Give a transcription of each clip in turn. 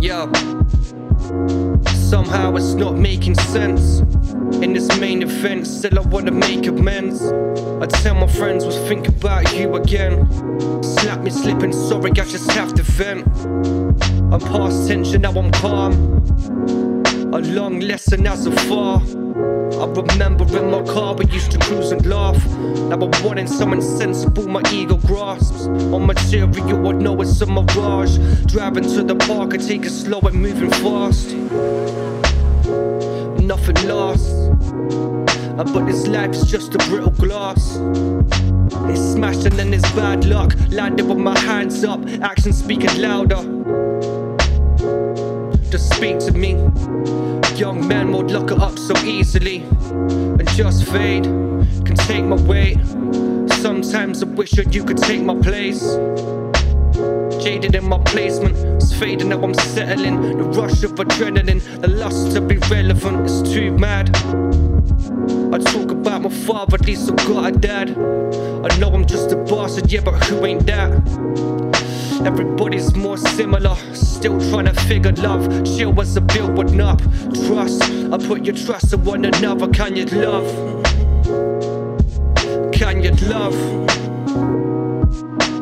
Yo, somehow it's not making sense. In this main event, still I wanna make amends. I tell my friends, we'll think about you again. Slap me slipping, sorry I just have to vent. I'm past tension, now I'm calm. A long lesson as of far. I remember in my car we used to cruise and laugh. Now I'm wanting something sensible my ego grasps. On material I know it's a mirage. Driving to the park I take it slow and moving fast. Nothing lasts, but this life's just a brittle glass. It's smashed and then it's bad luck. Landed with my hands up, action speaking louder. To speak to me, young man won't lock it up so easily and just fade. Can take my weight. Sometimes I wish that you could take my place. Jaded in my placement, it's fading now. I'm settling. The rush of adrenaline, the lust to be relevant is too mad. I talk about my father, at least I got a dad. I know I'm just a bastard, yeah, but who ain't that? Everybody's more similar, still trying to figure love. Chill as a building up, trust. I put your trust in one another. Can you love? Can you love?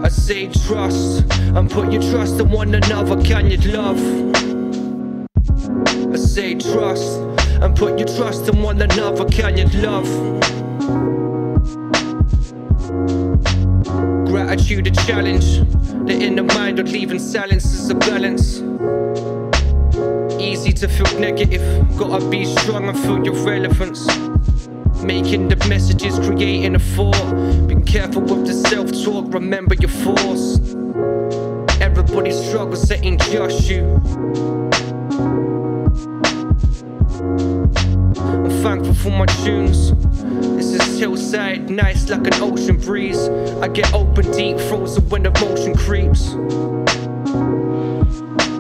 I say trust, and put your trust in one another. Can you love? I say trust, and put your trust in one another. Can you love? Gratitude a challenge. The inner mind of leaving silence is a balance. Easy to feel negative, gotta be strong and feel your relevance. Making the messages, creating a thought. Be careful with the self-talk, remember your force. Everybody struggles, it ain't just you. I'm thankful for my tunes. This is hillside, nice like an ocean breeze. I get open, deep, frozen when emotion creeps.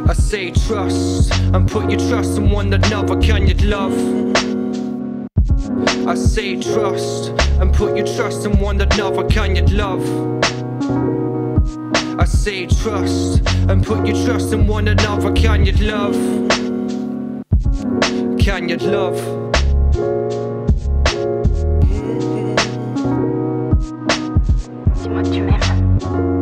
I say trust, and put your trust in one another. Can you love? I say trust, and put your trust in one another. Can you love? I say trust, and put your trust in one another. Can you love? Can you love? What you have.